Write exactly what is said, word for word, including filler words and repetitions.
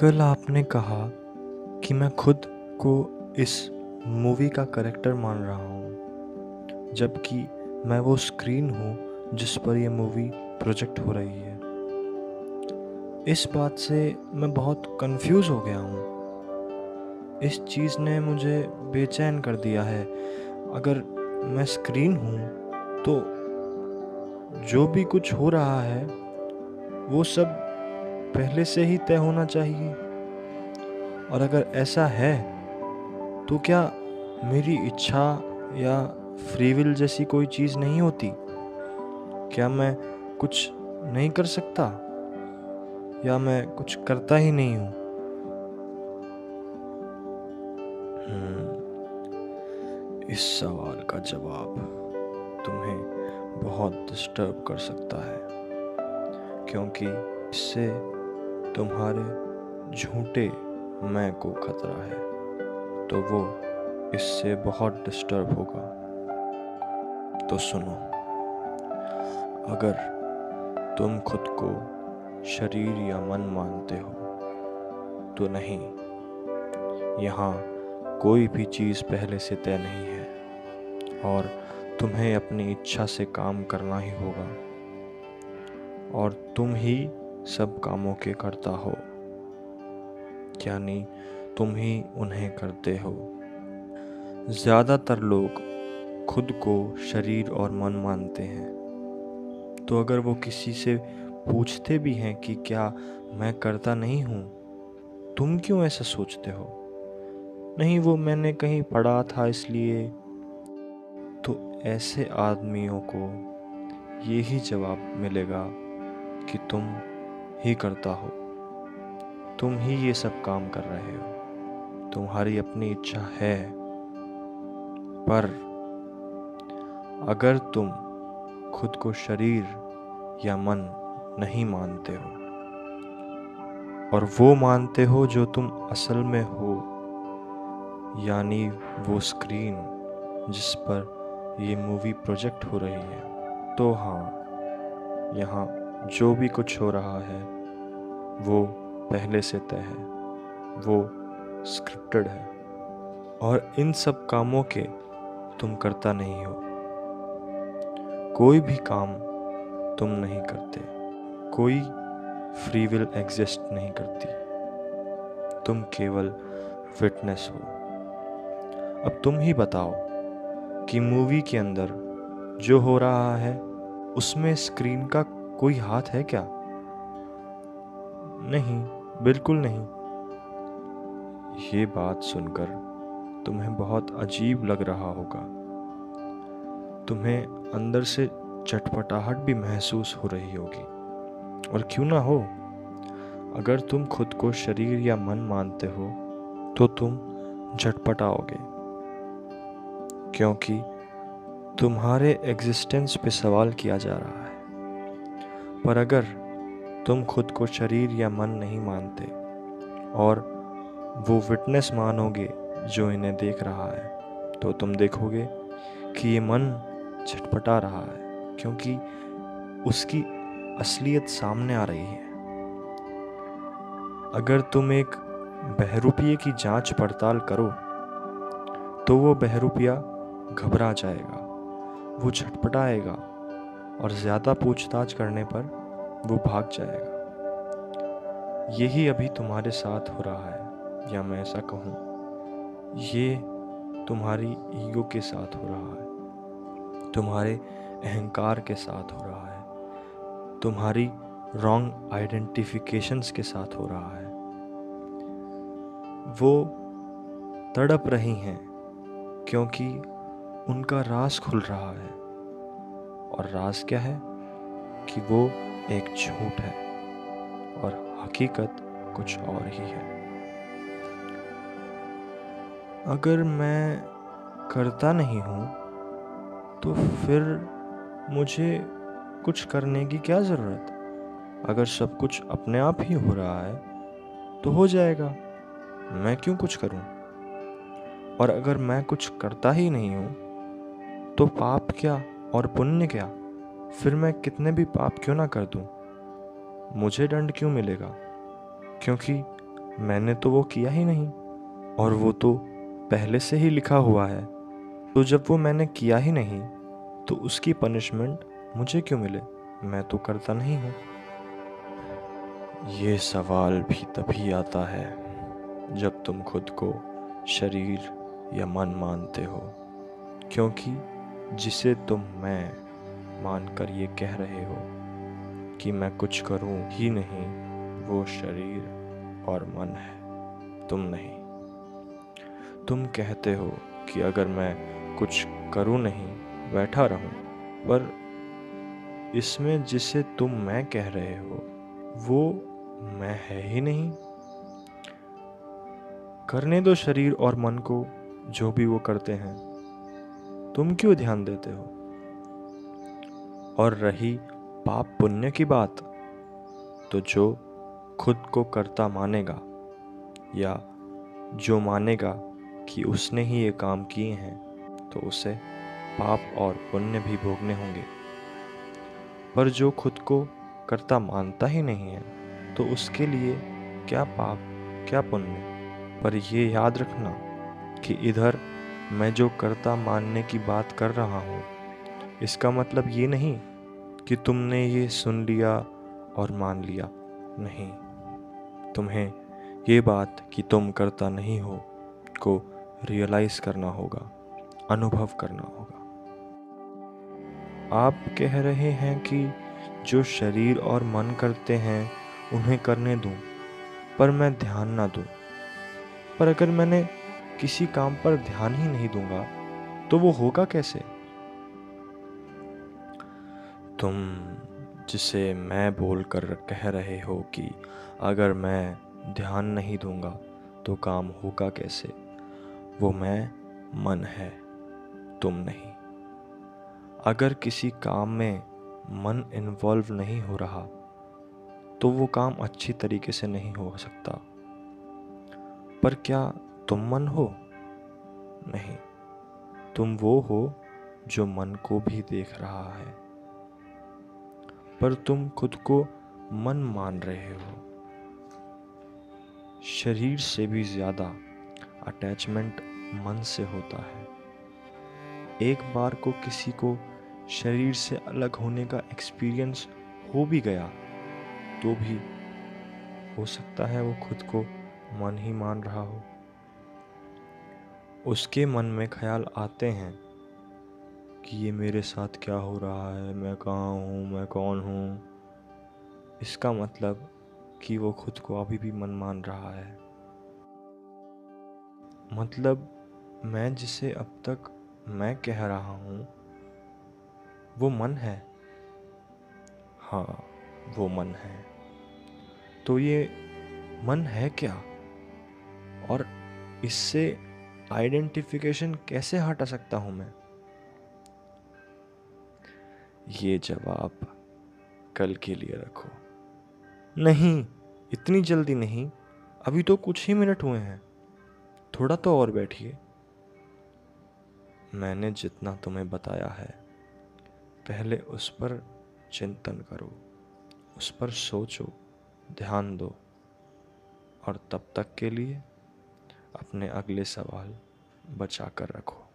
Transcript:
कल आपने कहा कि मैं खुद को इस मूवी का कैरेक्टर मान रहा हूँ, जबकि मैं वो स्क्रीन हूँ जिस पर यह मूवी प्रोजेक्ट हो रही है। इस बात से मैं बहुत कंफ्यूज हो गया हूँ। इस चीज़ ने मुझे बेचैन कर दिया है। अगर मैं स्क्रीन हूँ तो जो भी कुछ हो रहा है वो सब पहले से ही तय होना चाहिए, और अगर ऐसा है तो क्या मेरी इच्छा या फ्री विल जैसी कोई चीज़ नहीं होती? क्या मैं कुछ नहीं कर सकता, या मैं कुछ करता ही नहीं हूँ? इस सवाल का जवाब तुम्हें बहुत डिस्टर्ब कर सकता है, क्योंकि इससे तुम्हारे झूठे मैं को खतरा है, तो वो इससे बहुत डिस्टर्ब होगा। तो सुनो, अगर तुम खुद को शरीर या मन मानते हो तो नहीं, यहाँ कोई भी चीज़ पहले से तय नहीं है और तुम्हें अपनी इच्छा से काम करना ही होगा, और तुम ही सब कामों के करता हो, यानी तुम ही उन्हें करते हो। ज़्यादातर लोग खुद को शरीर और मन मानते हैं, तो अगर वो किसी से पूछते भी हैं कि क्या मैं करता नहीं हूँ, तुम क्यों ऐसा सोचते हो, नहीं वो मैंने कहीं पढ़ा था इसलिए, तो ऐसे आदमियों को यही जवाब मिलेगा कि तुम ही करता हो, तुम ही ये सब काम कर रहे हो, तुम्हारी अपनी इच्छा है। पर अगर तुम खुद को शरीर या मन नहीं मानते हो और वो मानते हो जो तुम असल में हो, यानी वो स्क्रीन जिस पर ये मूवी प्रोजेक्ट हो रही है, तो हाँ, यहाँ जो भी कुछ हो रहा है वो पहले से तय है, वो स्क्रिप्टेड है, और इन सब कामों के तुम करता नहीं हो। कोई भी काम तुम नहीं करते, कोई फ्री विल एग्जिस्ट नहीं करती, तुम केवल फिटनेस हो। अब तुम ही बताओ कि मूवी के अंदर जो हो रहा है उसमें स्क्रीन का कोई हाथ है क्या? नहीं, बिल्कुल नहीं। ये बात सुनकर तुम्हें बहुत अजीब लग रहा होगा, तुम्हें अंदर से चटपटाहट भी महसूस हो रही होगी, और क्यों ना हो। अगर तुम खुद को शरीर या मन मानते हो तो तुम झटपटाओगे, क्योंकि तुम्हारे एग्जिस्टेंस पे सवाल किया जा रहा है। पर अगर तुम खुद को शरीर या मन नहीं मानते और वो विटनेस मानोगे जो इन्हें देख रहा है, तो तुम देखोगे कि ये मन छटपटा रहा है, क्योंकि उसकी असलियत सामने आ रही है। अगर तुम एक बहरूपिये की जांच पड़ताल करो तो वो बहरूपिया घबरा जाएगा, वो छटपटाएगा, और ज़्यादा पूछताछ करने पर वो भाग जाएगा। यही अभी तुम्हारे साथ हो रहा है, या मैं ऐसा कहूँ, ये तुम्हारी ईगो के साथ हो रहा है, तुम्हारे अहंकार के साथ हो रहा है, तुम्हारी रॉन्ग आइडेंटिफिकेशंस के साथ हो रहा है। वो तड़प रही हैं क्योंकि उनका राज खुल रहा है, और राज क्या है कि वो एक झूठ है और हकीकत कुछ और ही है। अगर मैं करता नहीं हूँ तो फिर मुझे कुछ करने की क्या ज़रूरत। अगर सब कुछ अपने आप ही हो रहा है तो हो जाएगा, मैं क्यों कुछ करूं। और अगर मैं कुछ करता ही नहीं हूं तो पाप क्या और पुण्य क्या, फिर मैं कितने भी पाप क्यों ना कर दूं, मुझे दंड क्यों मिलेगा, क्योंकि मैंने तो वो किया ही नहीं और वो तो पहले से ही लिखा हुआ है। तो जब वो मैंने किया ही नहीं तो उसकी पनिशमेंट मुझे क्यों मिले, मैं तो करता नहीं हूँ। ये सवाल भी तभी आता है जब तुम खुद को शरीर या मन मानते हो, क्योंकि जिसे तुम मैं मानकर ये कह रहे हो कि मैं कुछ करूँ ही नहीं, वो शरीर और मन है, तुम नहीं। तुम कहते हो कि अगर मैं कुछ करूँ नहीं, बैठा रहूँ, पर इसमें जिसे तुम मैं कह रहे हो वो मैं है ही नहीं। करने दो शरीर और मन को जो भी वो करते हैं, तुम क्यों ध्यान देते हो। और रही पाप पुण्य की बात, तो जो खुद को कर्ता मानेगा या जो मानेगा कि उसने ही ये काम किए हैं, तो उसे पाप और पुण्य भी भोगने होंगे। पर जो खुद को कर्ता मानता ही नहीं है तो उसके लिए क्या पाप क्या पुण्य। पर ये याद रखना कि इधर मैं जो कर्ता मानने की बात कर रहा हूँ, इसका मतलब ये नहीं कि तुमने ये सुन लिया और मान लिया, नहीं। तुम्हें ये बात कि तुम कर्ता नहीं हो को रियलाइज़ करना होगा, अनुभव करना होगा। आप कह रहे हैं कि जो शरीर और मन करते हैं उन्हें करने दूं, पर मैं ध्यान ना दूं। पर अगर मैंने किसी काम पर ध्यान ही नहीं दूंगा तो वो होगा कैसे। तुम जिसे मैं बोल कर कह रहे हो कि अगर मैं ध्यान नहीं दूंगा तो काम होगा कैसे, वो मैं मन है, तुम नहीं। अगर किसी काम में मन इन्वॉल्व नहीं हो रहा तो वो काम अच्छी तरीके से नहीं हो सकता। पर क्या तुम मन हो, नहीं। तुम वो हो जो मन को भी देख रहा है, पर तुम खुद को मन मान रहे हो। शरीर से भी ज़्यादा अटैचमेंट मन से होता है। एक बार को किसी को शरीर से अलग होने का एक्सपीरियंस हो भी गया तो भी हो सकता है वो खुद को मन ही मान रहा हो। उसके मन में ख्याल आते हैं कि ये मेरे साथ क्या हो रहा है, मैं कहाँ हूँ, मैं कौन हूँ। इसका मतलब कि वो खुद को अभी भी मन मान रहा है। मतलब मैं जिसे अब तक मैं कह रहा हूँ वो मन है, हाँ वो मन है। तो ये मन है क्या और इससे आइडेंटिफिकेशन कैसे हटा सकता हूँ मैं। ये जवाब कल के लिए रखो। नहीं, इतनी जल्दी नहीं, अभी तो कुछ ही मिनट हुए हैं, थोड़ा तो और बैठिए। मैंने जितना तुम्हें बताया है पहले उस पर चिंतन करो, उस पर सोचो, ध्यान दो, और तब तक के लिए अपने अगले सवाल बचा कर रखो।